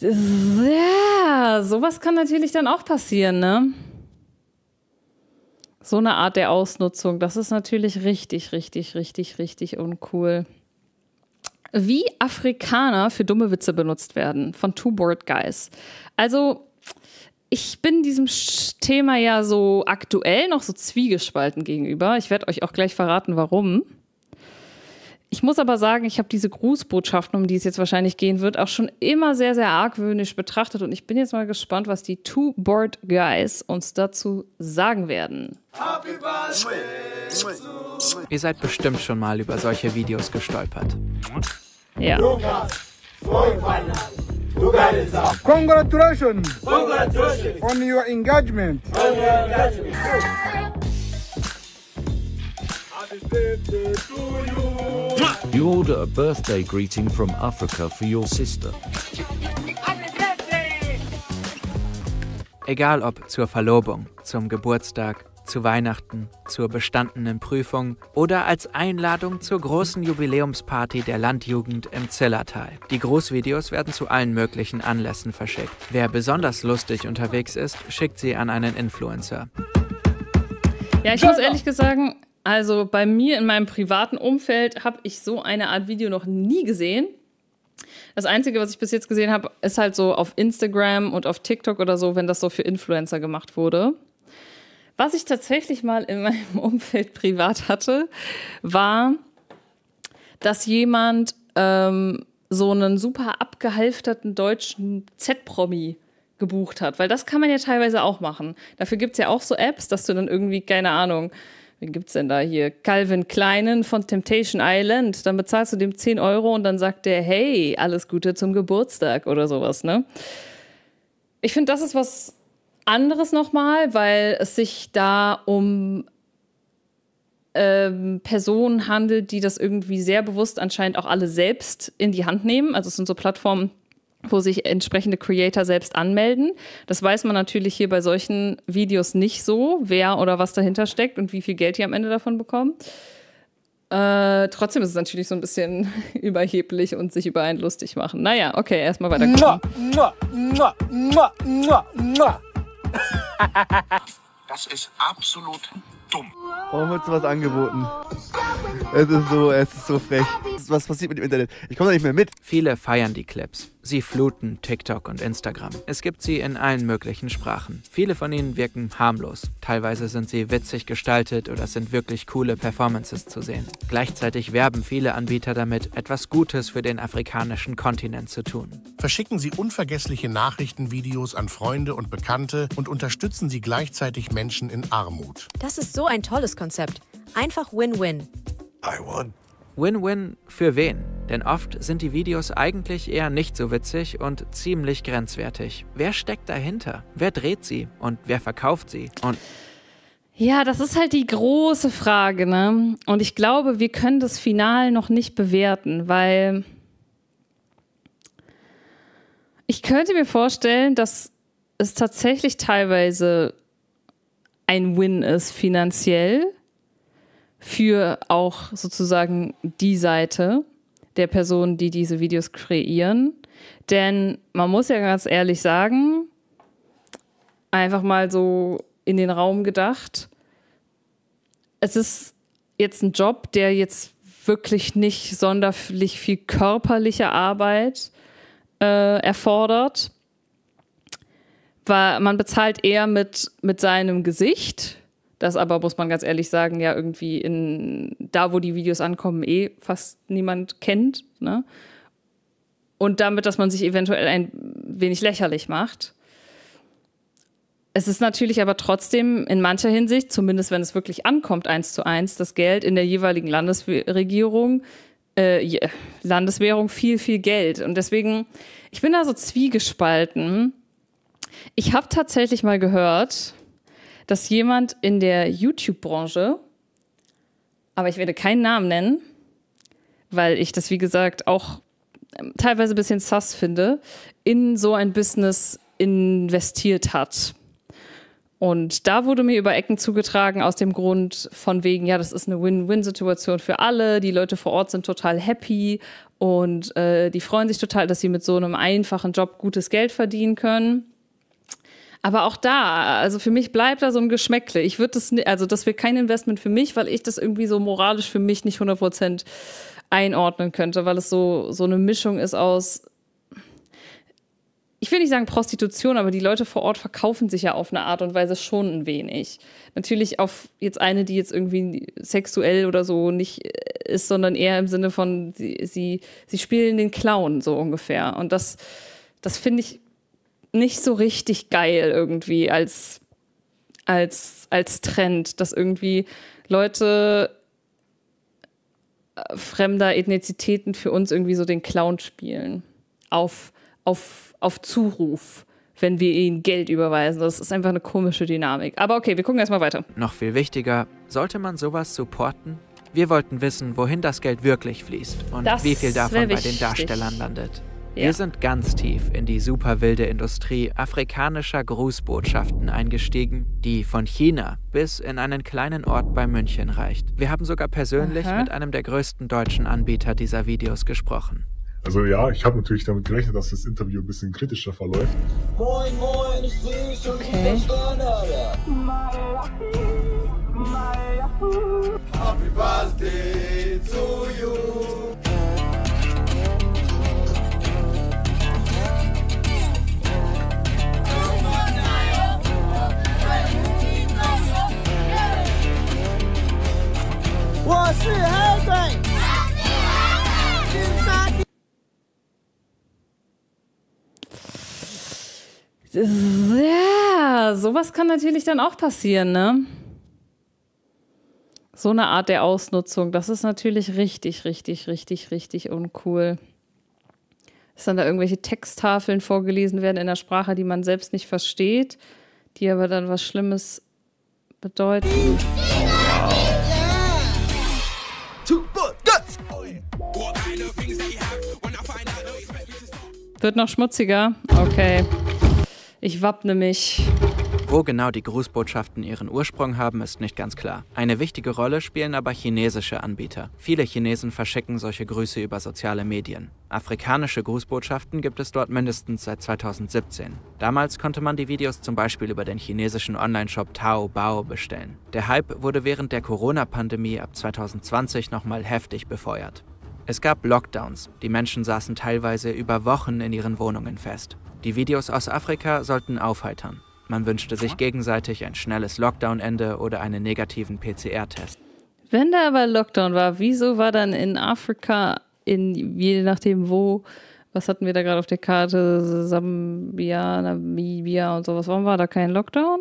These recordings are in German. Ja, sowas kann natürlich dann auch passieren, ne? So eine Art der Ausnutzung, das ist natürlich richtig uncool. Wie Afrikaner für dumme Witze benutzt werden von Two Bored Guys. Also, ich bin diesem Thema ja so aktuell noch so zwiegespalten gegenüber. Ich werde euch auch gleich verraten, warum. Ich muss aber sagen, ich habe diese Grußbotschaften, um die es jetzt wahrscheinlich gehen wird, auch schon immer sehr argwöhnisch betrachtet. Und ich bin jetzt mal gespannt, was die Two Bored Guys uns dazu sagen werden. Happy birthday. Ihr seid bestimmt schon mal über solche Videos gestolpert. Ja. Congratulations on your engagement. You order a birthday greeting from Africa for your sister. Egal ob zur Verlobung, zum Geburtstag, zu Weihnachten, zur bestandenen Prüfung oder als Einladung zur großen Jubiläumsparty der Landjugend im Zillertal. Die Grußvideos werden zu allen möglichen Anlässen verschickt. Wer besonders lustig unterwegs ist, schickt sie an einen Influencer. Ja, ich muss ehrlich sagen, also bei mir in meinem privaten Umfeld habe ich so eine Art Video noch nie gesehen. Das Einzige, was ich bis jetzt gesehen habe, ist halt so auf Instagram und auf TikTok oder so, wenn das so für Influencer gemacht wurde. Was ich tatsächlich mal in meinem Umfeld privat hatte, war, dass jemand so einen super abgehalfterten deutschen Z-Promi gebucht hat. Weil das kann man ja teilweise auch machen. Dafür gibt es ja auch so Apps, dass du dann irgendwie, keine Ahnung, wen gibt's denn da hier? Calvin Kleinen von Temptation Island. Dann bezahlst du dem 10 Euro und dann sagt der, hey, alles Gute zum Geburtstag oder sowas, ne? Ich finde, das ist was anderes nochmal, weil es sich da um Personen handelt, die das irgendwie sehr bewusst anscheinend auch alle selbst in die Hand nehmen. Also es sind so Plattformen, wo sich entsprechende Creator selbst anmelden. Das weiß man natürlich hier bei solchen Videos nicht so, wer oder was dahinter steckt und wie viel Geld die am Ende davon bekommen. Trotzdem ist es natürlich so ein bisschen überheblich und sich über einen lustig machen. Naja, okay, erstmal weiter. Das ist absolut dumm. Warum wird sowas angeboten? Es ist so frech. Was passiert mit dem Internet? Ich komme da nicht mehr mit. Viele feiern die Clips. Sie fluten TikTok und Instagram. Es gibt sie in allen möglichen Sprachen. Viele von ihnen wirken harmlos. Teilweise sind sie witzig gestaltet oder sind wirklich coole Performances zu sehen. Gleichzeitig werben viele Anbieter damit, etwas Gutes für den afrikanischen Kontinent zu tun. Verschicken Sie unvergessliche Nachrichtenvideos an Freunde und Bekannte und unterstützen Sie gleichzeitig Menschen in Armut. Das ist so ein tolles Konzept. Einfach Win-Win. I won. Win-Win für wen? Denn oft sind die Videos eigentlich eher nicht so witzig und ziemlich grenzwertig. Wer steckt dahinter? Wer dreht sie? Und wer verkauft sie? Und ja, das ist halt die große Frage, ne? Und ich glaube, wir können das final noch nicht bewerten, weil ich könnte mir vorstellen, dass es tatsächlich teilweise ein Win ist finanziell für auch sozusagen die Seite der Personen, die diese Videos kreieren. Denn man muss ja ganz ehrlich sagen, einfach mal so in den Raum gedacht, es ist jetzt ein Job, der jetzt wirklich nicht sonderlich viel körperliche Arbeit erfordert. Weil man bezahlt eher mit seinem Gesicht. Das aber, muss man ganz ehrlich sagen, ja irgendwie da, wo die Videos ankommen, eh fast niemand kennt, ne? Und damit, dass man sich eventuell ein wenig lächerlich macht. Es ist natürlich aber trotzdem in mancher Hinsicht, zumindest wenn es wirklich ankommt, 1:1, das Geld in der jeweiligen Landesregierung, Landeswährung viel Geld. Und deswegen, ich bin da so zwiegespalten. Ich habe tatsächlich mal gehört, dass jemand in der YouTube-Branche, aber ich werde keinen Namen nennen, weil ich das, wie gesagt, auch teilweise ein bisschen sus finde, in so ein Business investiert hat. Und da wurde mir über Ecken zugetragen aus dem Grund von wegen, ja, das ist eine Win-Win-Situation für alle, die Leute vor Ort sind total happy und die freuen sich total, dass sie mit so einem einfachen Job gutes Geld verdienen können. Aber auch da, also für mich bleibt da so ein Geschmäckle. Ich würde das, also das wäre kein Investment für mich, weil ich das irgendwie so moralisch für mich nicht 100% einordnen könnte, weil es so eine Mischung ist aus, ich will nicht sagen Prostitution, aber die Leute vor Ort verkaufen sich ja auf eine Art und Weise schon ein wenig. Natürlich auf jetzt eine, die jetzt irgendwie sexuell oder so nicht ist, sondern eher im Sinne von, sie spielen den Clown so ungefähr. Und das finde ich nicht so richtig geil irgendwie als Trend, dass irgendwie Leute fremder Ethnizitäten für uns irgendwie so den Clown spielen. Auf Zuruf, wenn wir ihnen Geld überweisen. Das ist einfach eine komische Dynamik. Aber okay, wir gucken erstmal weiter. Noch viel wichtiger, sollte man sowas supporten? Wir wollten wissen, wohin das Geld wirklich fließt und wie viel davon bei den Darstellern landet. Ja. Wir sind ganz tief in die super wilde Industrie afrikanischer Grußbotschaften eingestiegen, die von China bis in einen kleinen Ort bei München reicht. Wir haben sogar persönlich mit einem der größten deutschen Anbieter dieser Videos gesprochen. Also ja, ich habe natürlich damit gerechnet, dass das Interview ein bisschen kritischer verläuft. Moin, moin, ich sehe schon Happy Birthday to you. What's the happening? Ja, sowas kann natürlich dann auch passieren, ne? So eine Art der Ausnutzung, das ist natürlich richtig uncool. Dass dann da irgendwelche Texttafeln vorgelesen werden in einer Sprache, die man selbst nicht versteht, die aber dann was Schlimmes bedeuten. Wird noch schmutziger? Okay. Ich wappne mich. Wo genau die Grußbotschaften ihren Ursprung haben, ist nicht ganz klar. Eine wichtige Rolle spielen aber chinesische Anbieter. Viele Chinesen verschicken solche Grüße über soziale Medien. Afrikanische Grußbotschaften gibt es dort mindestens seit 2017. Damals konnte man die Videos zum Beispiel über den chinesischen Onlineshop Taobao bestellen. Der Hype wurde während der Corona-Pandemie ab 2020 nochmal heftig befeuert. Es gab Lockdowns. Die Menschen saßen teilweise über Wochen in ihren Wohnungen fest. Die Videos aus Afrika sollten aufheitern. Man wünschte sich gegenseitig ein schnelles Lockdown-Ende oder einen negativen PCR-Test. Wenn da aber Lockdown war, wieso war dann in Afrika, je nachdem wo, was hatten wir da gerade auf der Karte, Sambia, Namibia und sowas, warum war da kein Lockdown?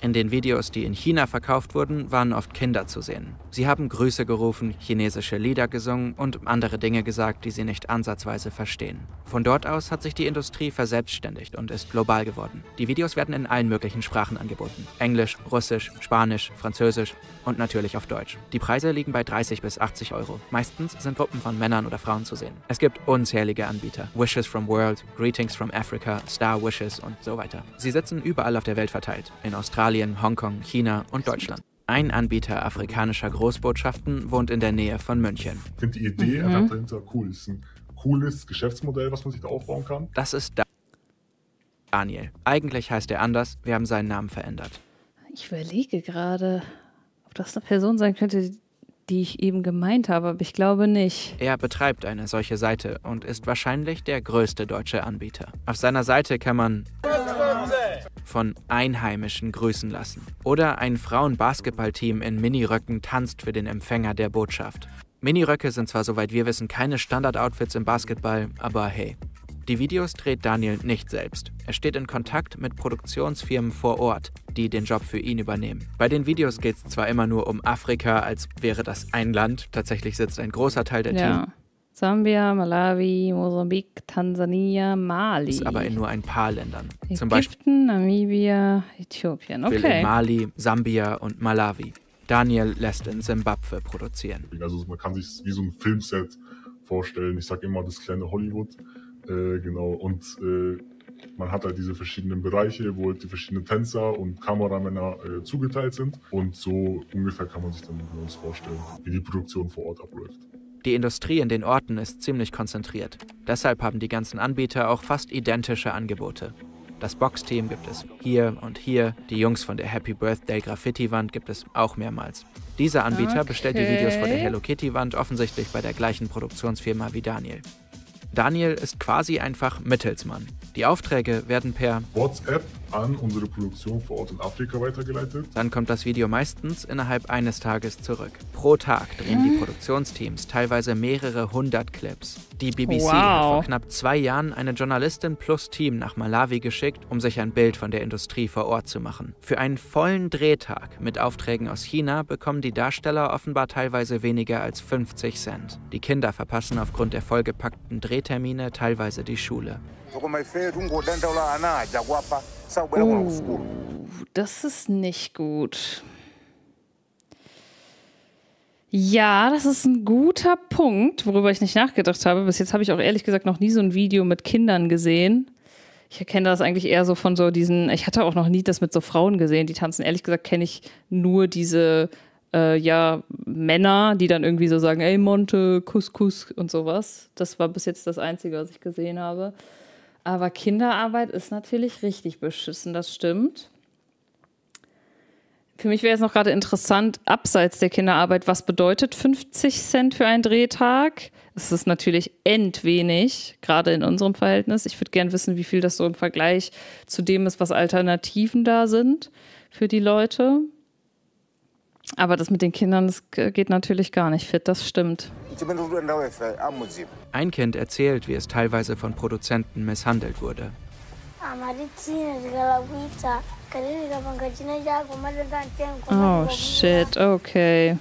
In den Videos, die in China verkauft wurden, waren oft Kinder zu sehen. Sie haben Grüße gerufen, chinesische Lieder gesungen und andere Dinge gesagt, die sie nicht ansatzweise verstehen. Von dort aus hat sich die Industrie verselbstständigt und ist global geworden. Die Videos werden in allen möglichen Sprachen angeboten. Englisch, Russisch, Spanisch, Französisch und natürlich auf Deutsch. Die Preise liegen bei 30 bis 80 Euro. Meistens sind Gruppen von Männern oder Frauen zu sehen. Es gibt unzählige Anbieter. Wishes from World, Greetings from Africa, Star Wishes und so weiter. Sie sitzen überall auf der Welt verteilt. In Australien, Hongkong, China und Deutschland. Ein Anbieter afrikanischer Großbotschaften wohnt in der Nähe von München. Ich finde die Idee dahinter cool. Es ist ein cooles Geschäftsmodell, was man sich da aufbauen kann. Das ist Daniel. Eigentlich heißt er anders, wir haben seinen Namen verändert. Ich überlege gerade, ob das eine Person sein könnte, die ich eben gemeint habe, aber ich glaube nicht. Er betreibt eine solche Seite und ist wahrscheinlich der größte deutsche Anbieter. Auf seiner Seite kann man von Einheimischen grüßen lassen. Oder ein Frauen-Basketballteam in Miniröcken tanzt für den Empfänger der Botschaft. Miniröcke sind zwar, soweit wir wissen, keine Standard-Outfits im Basketball, aber hey. Die Videos dreht Daniel nicht selbst. Er steht in Kontakt mit Produktionsfirmen vor Ort, die den Job für ihn übernehmen. Bei den Videos geht es zwar immer nur um Afrika, als wäre das ein Land. Tatsächlich sitzt ein großer Teil der Team. Sambia, Malawi, Mosambik, Tansania, Mali. Ist aber in nur ein paar Ländern. Zum Beispiel Ägypten, Namibia, Äthiopien. Okay. Mali, Sambia und Malawi. Daniel lässt in Simbabwe produzieren. Also man kann sich es wie so ein Filmset vorstellen. Ich sage immer das kleine Hollywood. Genau. Und Man hat halt diese verschiedenen Bereiche, wo halt die verschiedenen Tänzer und Kameramänner zugeteilt sind. Und so ungefähr kann man sich dann uns vorstellen, wie die Produktion vor Ort abläuft. Die Industrie in den Orten ist ziemlich konzentriert. Deshalb haben die ganzen Anbieter auch fast identische Angebote. Das Box-Team gibt es hier und hier. Die Jungs von der Happy Birthday Graffiti-Wand gibt es auch mehrmals. Dieser Anbieter bestellt die Videos von der Hello Kitty-Wand offensichtlich bei der gleichen Produktionsfirma wie Daniel. Daniel ist quasi einfach Mittelsmann. Die Aufträge werden per WhatsApp an unsere Produktion vor Ort in Afrika weitergeleitet. Dann kommt das Video meistens innerhalb eines Tages zurück. Pro Tag drehen die Produktionsteams teilweise mehrere 100 Clips. Die BBC hat vor knapp 2 Jahren eine Journalistin plus Team nach Malawi geschickt, um sich ein Bild von der Industrie vor Ort zu machen. Für einen vollen Drehtag mit Aufträgen aus China bekommen die Darsteller offenbar teilweise weniger als 50 Cent. Die Kinder verpassen aufgrund der vollgepackten Drehtermine teilweise die Schule. Das ist nicht gut. Ja, das ist ein guter Punkt, worüber ich nicht nachgedacht habe. Bis jetzt habe ich auch ehrlich gesagt noch nie so ein Video mit Kindern gesehen. Ich erkenne das eigentlich eher so von so diesen, ich hatte auch noch nie das mit so Frauen gesehen, die tanzen. Ehrlich gesagt kenne ich nur diese ja, Männer, die dann irgendwie so sagen, ey Monte, Kuss, Kuss und sowas. Das war bis jetzt das Einzige, was ich gesehen habe. Aber Kinderarbeit ist natürlich richtig beschissen, das stimmt. Für mich wäre es noch gerade interessant, abseits der Kinderarbeit, was bedeutet 50 Cent für einen Drehtag? Es ist natürlich endwenig, gerade in unserem Verhältnis. Ich würde gerne wissen, wie viel das so im Vergleich zu dem ist, was Alternativen da sind für die Leute. Aber das mit den Kindern, das geht natürlich gar nicht fit, das stimmt. Ein Kind erzählt, wie es teilweise von Produzenten misshandelt wurde. Oh shit, okay.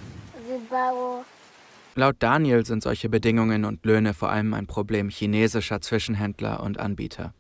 Laut Daniel sind solche Bedingungen und Löhne vor allem ein Problem chinesischer Zwischenhändler und Anbieter.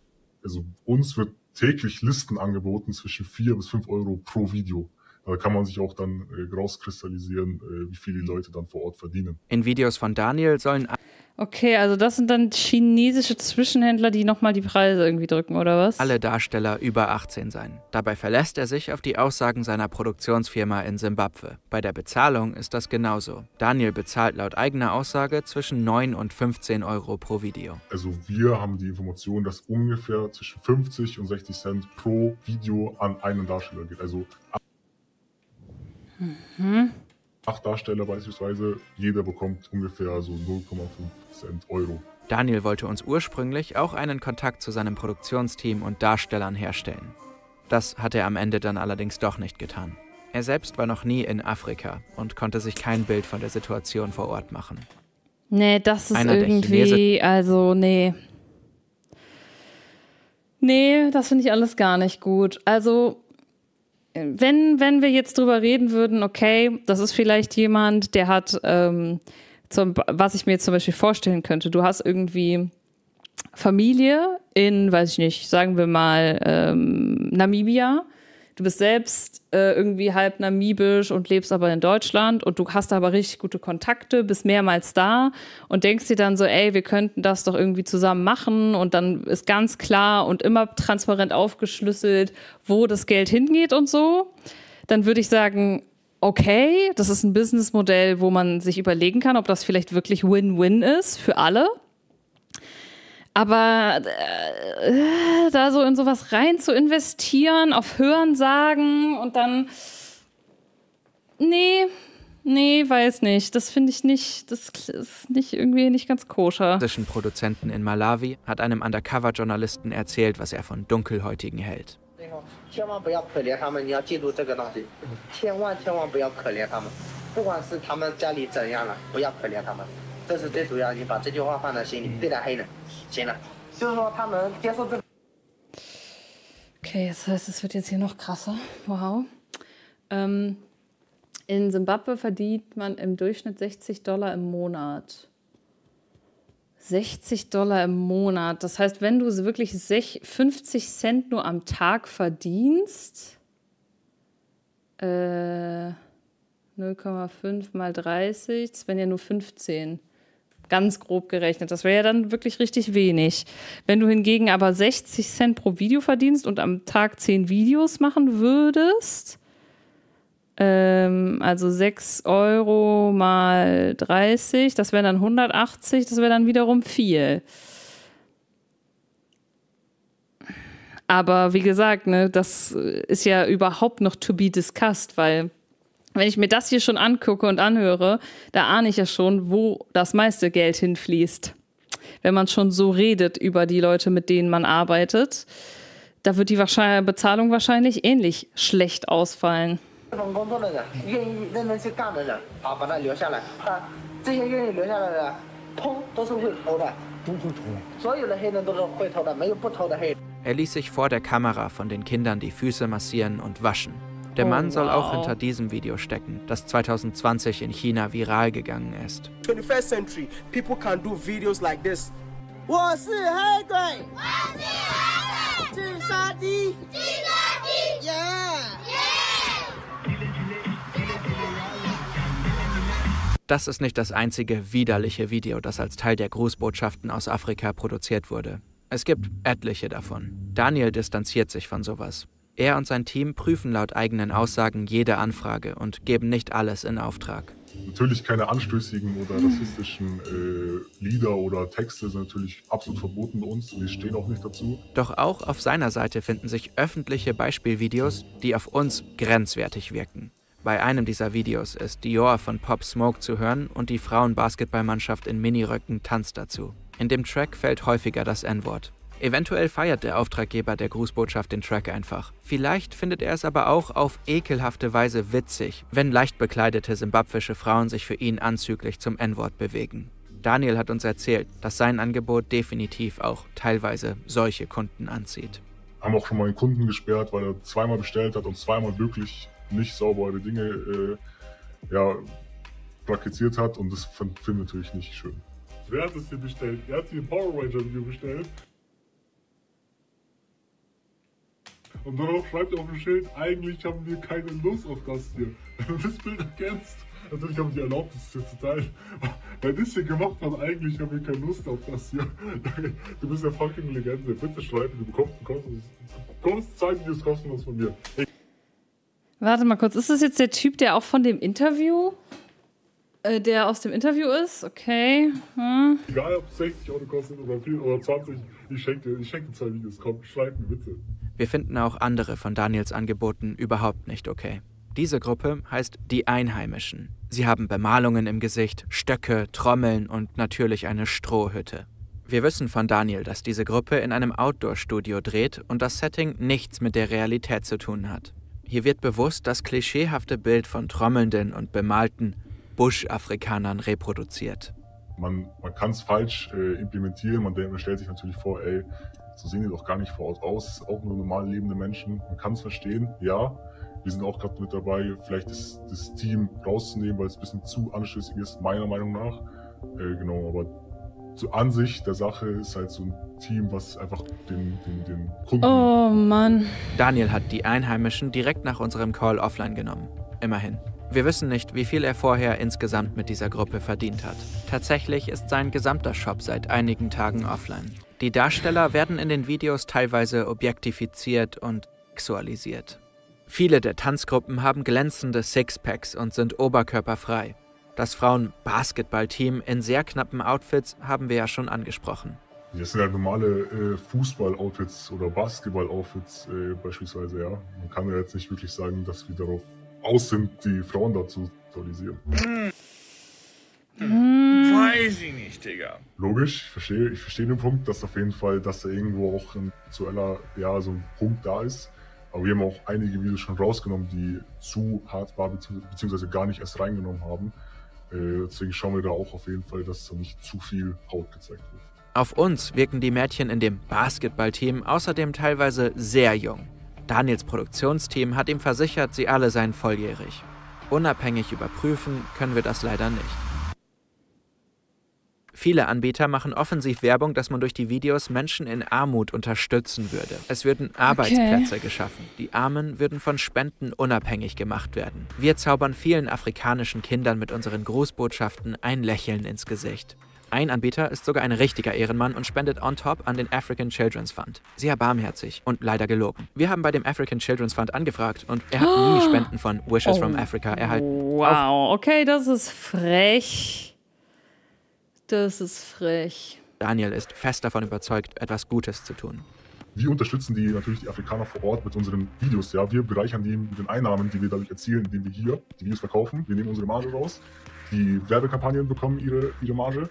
Also uns wird täglich Listen angeboten zwischen 4 bis 5 Euro pro Video. Da kann man sich auch dann rauskristallisieren, wie viel die Leute dann vor Ort verdienen. In Videos von Daniel sollen... Okay, also das sind dann chinesische Zwischenhändler, die nochmal die Preise irgendwie drücken, oder was? Alle Darsteller über 18 sein. Dabei verlässt er sich auf die Aussagen seiner Produktionsfirma in Simbabwe. Bei der Bezahlung ist das genauso. Daniel bezahlt laut eigener Aussage zwischen 9 und 15 Euro pro Video. Also wir haben die Information, dass ungefähr zwischen 50 und 60 Cent pro Video an einen Darsteller geht. Also 8 Darsteller beispielsweise, jeder bekommt ungefähr so 0,5 Cent Euro. Daniel wollte uns ursprünglich auch einen Kontakt zu seinem Produktionsteam und Darstellern herstellen. Das hat er am Ende dann allerdings doch nicht getan. Er selbst war noch nie in Afrika und konnte sich kein Bild von der Situation vor Ort machen. Nee, das ist irgendwie, also nee. Nee, das finde ich alles gar nicht gut. Also... Wenn wir jetzt drüber reden würden, okay, das ist vielleicht jemand, der hat, was ich mir jetzt zum Beispiel vorstellen könnte, du hast irgendwie Familie in, weiß ich nicht, sagen wir mal Namibia, du bist selbst irgendwie halb namibisch und lebst aber in Deutschland und du hast aber richtig gute Kontakte, bist mehrmals da und denkst dir dann so, ey, wir könnten das doch irgendwie zusammen machen und dann ist ganz klar und immer transparent aufgeschlüsselt, wo das Geld hingeht und so, dann würde ich sagen, okay, das ist ein Businessmodell, wo man sich überlegen kann, ob das vielleicht wirklich Win-Win ist für alle. Aber da so in sowas rein zu investieren, auf Hörensagen und dann, nee, weiß nicht. Das finde ich nicht, das ist nicht irgendwie nicht ganz koscher. Zwischen Produzenten in Malawi hat einem Undercover-Journalisten erzählt, was er von Dunkelhäutigen hält. Okay, das heißt, es wird jetzt hier noch krasser. Wow. In Simbabwe verdient man im Durchschnitt $60 im Monat. $60 im Monat. Das heißt, wenn du wirklich 50 Cent nur am Tag verdienst, 0,5 mal 30, das wären ja nur 15. ganz grob gerechnet. Das wäre ja dann wirklich richtig wenig. Wenn du hingegen aber 60 Cent pro Video verdienst und am Tag 10 Videos machen würdest, also 6 Euro mal 30, das wären dann 180, das wäre dann wiederum viel. Aber wie gesagt, ne, das ist ja überhaupt noch to be discussed, weil wenn ich mir das hier schon angucke und anhöre, da ahne ich ja schon, wo das meiste Geld hinfließt. Wenn man schon so redet über die Leute, mit denen man arbeitet, da wird die Bezahlung wahrscheinlich ähnlich schlecht ausfallen. Er ließ sich vor der Kamera von den Kindern die Füße massieren und waschen. Der Mann soll auch hinter diesem Video stecken, das 2020 in China viral gegangen ist. 21st century, people can do videos like this. Das ist nicht das einzige widerliche Video, das als Teil der Grußbotschaften aus Afrika produziert wurde. Es gibt etliche davon. Daniel distanziert sich von sowas. Er und sein Team prüfen laut eigenen Aussagen jede Anfrage und geben nicht alles in Auftrag. Natürlich keine anstößigen oder rassistischen Lieder oder Texte sind natürlich absolut verboten bei uns. Wir stehen auch nicht dazu. Doch auch auf seiner Seite finden sich öffentliche Beispielvideos, die auf uns grenzwertig wirken. Bei einem dieser Videos ist Dior von Pop Smoke zu hören und die Frauenbasketballmannschaft in Miniröcken tanzt dazu. In dem Track fällt häufiger das N-Wort. Eventuell feiert der Auftraggeber der Grußbotschaft den Track einfach. Vielleicht findet er es aber auch auf ekelhafte Weise witzig, wenn leicht bekleidete simbabwische Frauen sich für ihn anzüglich zum N-Wort bewegen. Daniel hat uns erzählt, dass sein Angebot definitiv auch teilweise solche Kunden anzieht. Haben auch schon mal einen Kunden gesperrt, weil er zweimal bestellt hat und zweimal wirklich nicht saubere Dinge praktiziert hat, und das finde ich natürlich nicht schön. Wer hat es hier bestellt? Er hat hier ein Power Ranger Video bestellt. Und darauf schreibt er auf dem Schild, eigentlich haben wir keine Lust auf das hier. Wenn du das Bild erkennst, natürlich haben die Erlaubnis, das hier zu teilen. Weil das hier gemacht hat, eigentlich haben wir keine Lust auf das hier. Du bist ja fucking Legende, bitte schreiben, du bekommst zeigen dir das kostenlos von mir. Warte mal kurz, ist das jetzt der Typ, der auch von dem Interview, der aus dem Interview ist? Okay. Hm. Egal, ob es 60 Euro kostet oder 4 oder 20, ich schenke 2 Videos, komm, schreib mir bitte. Wir finden auch andere von Daniels Angeboten überhaupt nicht okay. Diese Gruppe heißt die Einheimischen. Sie haben Bemalungen im Gesicht, Stöcke, Trommeln und natürlich eine Strohhütte. Wir wissen von Daniel, dass diese Gruppe in einem Outdoor-Studio dreht und das Setting nichts mit der Realität zu tun hat. Hier wird bewusst das klischeehafte Bild von trommelnden und bemalten Busch-Afrikanern reproduziert. Man kann es falsch implementieren, man stellt sich natürlich vor, ey, so sehen die doch gar nicht vor Ort aus, auch nur normal lebende Menschen. Man kann es verstehen, ja. Wir sind auch gerade mit dabei, vielleicht das Team rauszunehmen, weil es ein bisschen zu anstößig ist, meiner Meinung nach. Genau, aber zur Ansicht der Sache ist halt so ein Team, was einfach den Kunden... Oh Mann. Daniel hat die Einheimischen direkt nach unserem Call offline genommen. Immerhin. Wir wissen nicht, wie viel er vorher insgesamt mit dieser Gruppe verdient hat. Tatsächlich ist sein gesamter Shop seit einigen Tagen offline. Die Darsteller werden in den Videos teilweise objektifiziert und sexualisiert. Viele der Tanzgruppen haben glänzende Sixpacks und sind oberkörperfrei. Das Frauen-Basketball-Team in sehr knappen Outfits haben wir ja schon angesprochen. Das sind ja normale Fußball-Outfits oder Basketball-Outfits beispielsweise, ja. Man kann ja jetzt nicht wirklich sagen, dass wir darauf aus sind, die Frauen dazu sexualisieren. Weiß ich nicht, Digga. Logisch, ich verstehe den Punkt, dass auf jeden Fall, dass da irgendwo auch ein sexueller, ja, so ein Punkt da ist. Aber wir haben auch einige Videos schon rausgenommen, die zu hart waren, beziehungsweise gar nicht erst reingenommen haben. Deswegen schauen wir da auch auf jeden Fall, dass da nicht zu viel Haut gezeigt wird. Auf uns wirken die Mädchen in dem Basketballteam außerdem teilweise sehr jung. Daniels Produktionsteam hat ihm versichert, sie alle seien volljährig. Unabhängig überprüfen können wir das leider nicht. Viele Anbieter machen offensiv Werbung, dass man durch die Videos Menschen in Armut unterstützen würde. Es würden Arbeitsplätze geschaffen. Die Armen würden von Spenden unabhängig gemacht werden. Wir zaubern vielen afrikanischen Kindern mit unseren Grußbotschaften ein Lächeln ins Gesicht. Ein Anbieter ist sogar ein richtiger Ehrenmann und spendet on top an den African Children's Fund. Sehr barmherzig und leider gelogen. Wir haben bei dem African Children's Fund angefragt und er hat nie Spenden von Wishes from Africa erhalten. Wow, okay, das ist frech. Das ist frech. Daniel ist fest davon überzeugt, etwas Gutes zu tun. Wir unterstützen die natürlich die Afrikaner vor Ort mit unseren Videos. Ja, wir bereichern die mit den Einnahmen, die wir dadurch erzielen, indem wir hier die Videos verkaufen. Wir nehmen unsere Marge raus. Die Werbekampagnen bekommen ihre Marge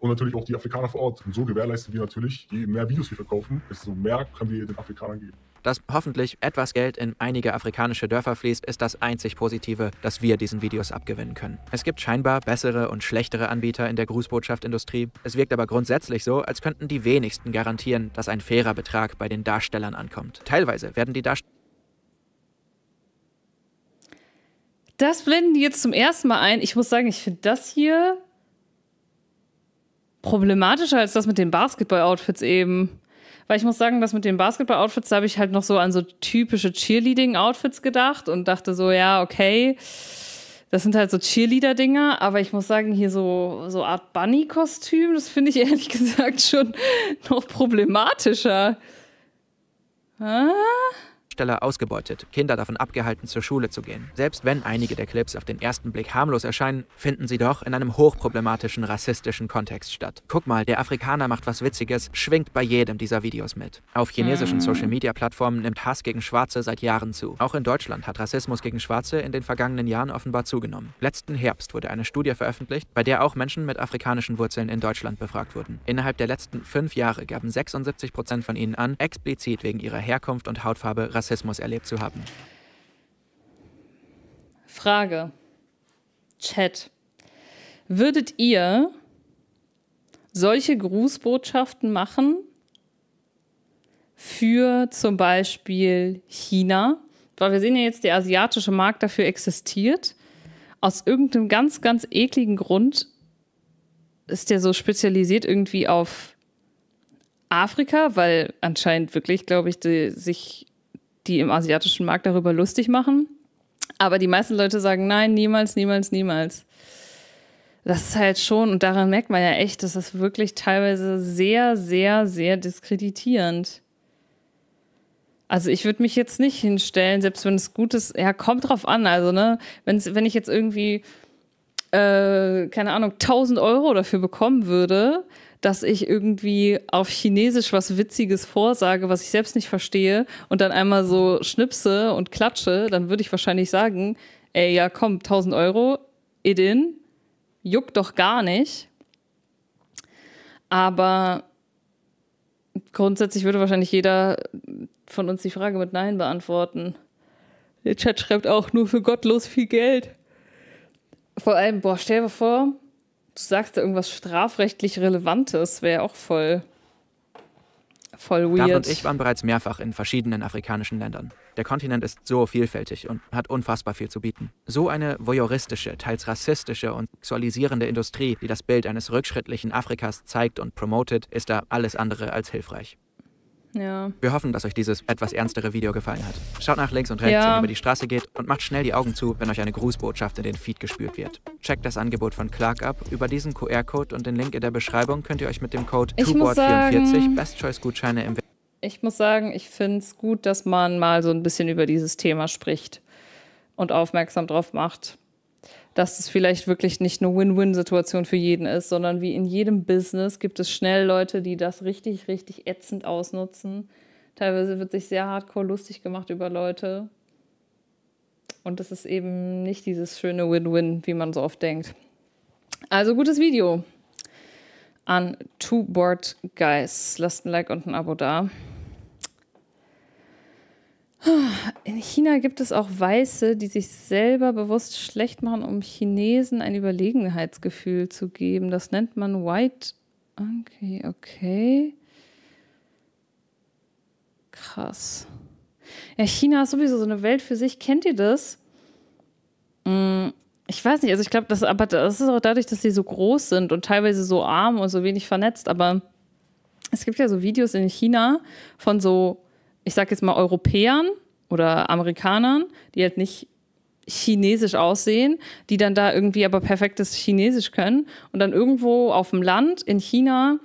und natürlich auch die Afrikaner vor Ort. Und so gewährleisten wir natürlich, je mehr Videos wir verkaufen, desto mehr können wir den Afrikanern geben. Dass hoffentlich etwas Geld in einige afrikanische Dörfer fließt, ist das einzig Positive, das wir diesen Videos abgewinnen können. Es gibt scheinbar bessere und schlechtere Anbieter in der Grußbotschaftindustrie. Es wirkt aber grundsätzlich so, als könnten die wenigsten garantieren, dass ein fairer Betrag bei den Darstellern ankommt. Teilweise werden die Darsteller... Das blenden die jetzt zum ersten Mal ein. Ich muss sagen, ich finde das hier problematischer als das mit den Basketball-Outfits eben. Weil ich muss sagen, das mit den Basketball-Outfits, da habe ich halt noch so an so typische Cheerleading-Outfits gedacht und dachte so, ja, okay, das sind halt so Cheerleader-Dinger, aber ich muss sagen, hier so Art Bunny-Kostüm, das finde ich ehrlich gesagt schon noch problematischer. Ah? Ausgebeutet, Kinder davon abgehalten, zur Schule zu gehen. Selbst wenn einige der Clips auf den ersten Blick harmlos erscheinen, finden sie doch in einem hochproblematischen, rassistischen Kontext statt. Guck mal, der Afrikaner macht was Witziges, schwingt bei jedem dieser Videos mit. Auf chinesischen Social-Media-Plattformen nimmt Hass gegen Schwarze seit Jahren zu. Auch in Deutschland hat Rassismus gegen Schwarze in den vergangenen Jahren offenbar zugenommen. Letzten Herbst wurde eine Studie veröffentlicht, bei der auch Menschen mit afrikanischen Wurzeln in Deutschland befragt wurden. Innerhalb der letzten 5 Jahre gaben 76% von ihnen an, explizit wegen ihrer Herkunft und Hautfarbe Rassismus erlebt zu haben. Frage. Chat. Würdet ihr solche Grußbotschaften machen für zum Beispiel China? Weil wir sehen ja jetzt, der asiatische Markt dafür existiert. Aus irgendeinem ganz, ganz ekligen Grund ist der so spezialisiert irgendwie auf Afrika, weil anscheinend wirklich, glaube ich, die im asiatischen Markt darüber lustig machen. Aber die meisten Leute sagen, nein, niemals, niemals, niemals. Das ist halt schon, und daran merkt man ja echt, dass das wirklich teilweise sehr, sehr, sehr diskreditierend. Also ich würde mich jetzt nicht hinstellen, selbst wenn es gut ist, ja, kommt drauf an. Also, ne, wenn ich jetzt irgendwie, keine Ahnung, 1.000 Euro dafür bekommen würde, dass ich irgendwie auf Chinesisch was Witziges vorsage, was ich selbst nicht verstehe und dann einmal so schnipse und klatsche, dann würde ich wahrscheinlich sagen, ey, ja komm, 1.000 Euro, Edin, juckt doch gar nicht. Aber grundsätzlich würde wahrscheinlich jeder von uns die Frage mit Nein beantworten. Der Chat schreibt auch, nur für gottlos viel Geld. Vor allem, boah, stell dir vor, du sagst da irgendwas strafrechtlich Relevantes, wäre auch voll weird. David und ich waren bereits mehrfach in verschiedenen afrikanischen Ländern. Der Kontinent ist so vielfältig und hat unfassbar viel zu bieten. So eine voyeuristische, teils rassistische und sexualisierende Industrie, die das Bild eines rückschrittlichen Afrikas zeigt und promotet, ist da alles andere als hilfreich. Ja. Wir hoffen, dass euch dieses etwas ernstere Video gefallen hat. Schaut nach links und rechts, wenn ihr über die Straße geht, und macht schnell die Augen zu, wenn euch eine Grußbotschaft in den Feed gespült wird. Checkt das Angebot von Clark ab. Über diesen QR-Code und den Link in der Beschreibung könnt ihr euch mit dem Code TwoBored44 Best Choice Gutscheine im... Ich muss sagen, ich finde es gut, dass man mal so ein bisschen über dieses Thema spricht und aufmerksam drauf macht, dass es vielleicht wirklich nicht eine Win-Win-Situation für jeden ist, sondern wie in jedem Business gibt es schnell Leute, die das richtig, richtig ätzend ausnutzen. Teilweise wird sich sehr hardcore lustig gemacht über Leute. Und das ist eben nicht dieses schöne Win-Win, wie man so oft denkt. Also gutes Video an Two Bored Guys. Lasst ein Like und ein Abo da. In China gibt es auch Weiße, die sich selber bewusst schlecht machen, um Chinesen ein Überlegenheitsgefühl zu geben. Das nennt man White... Okay, okay. Krass. Ja, China ist sowieso so eine Welt für sich. Kennt ihr das? Ich weiß nicht, also ich glaube, das ist auch dadurch, dass sie so groß sind und teilweise so arm und so wenig vernetzt, aber es gibt ja so Videos in China von so... ich sage jetzt mal Europäern oder Amerikanern, die halt nicht chinesisch aussehen, die dann da irgendwie aber perfektes Chinesisch können und dann irgendwo auf dem Land in China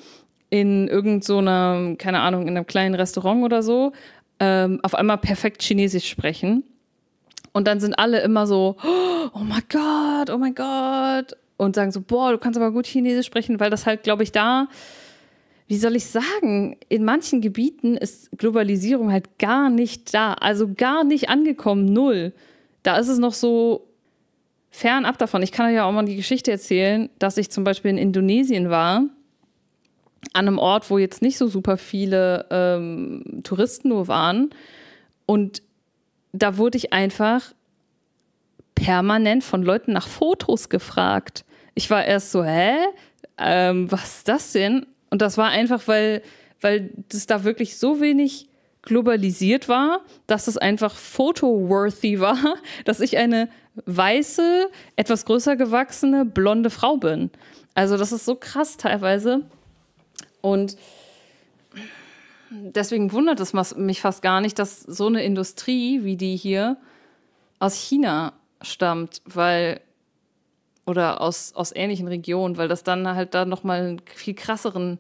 in irgend so einer, keine Ahnung, in einem kleinen Restaurant oder so, auf einmal perfekt Chinesisch sprechen. Und dann sind alle immer so, oh mein Gott, und sagen so, boah, du kannst aber gut Chinesisch sprechen, weil das halt, glaube ich, da, wie soll ich sagen, in manchen Gebieten ist Globalisierung halt gar nicht da, also gar nicht angekommen, null. Da ist es noch so fernab davon. Ich kann euch ja auch mal die Geschichte erzählen, dass ich zum Beispiel in Indonesien war, an einem Ort, wo jetzt nicht so super viele Touristen nur waren, und da wurde ich einfach permanent von Leuten nach Fotos gefragt. Ich war erst so, hä? Was ist das denn? Und das war einfach, weil das da wirklich so wenig globalisiert war, dass es einfach photo-worthy war, dass ich eine weiße, etwas größer gewachsene, blonde Frau bin. Also das ist so krass teilweise. Und deswegen wundert es mich fast gar nicht, dass so eine Industrie wie die hier aus China stammt, weil, oder aus ähnlichen Regionen, weil das dann halt da nochmal einen viel krasseren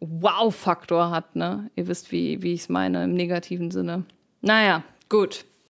Wow-Faktor hat, ne? Ihr wisst, wie ich es meine, im negativen Sinne. Naja, gut.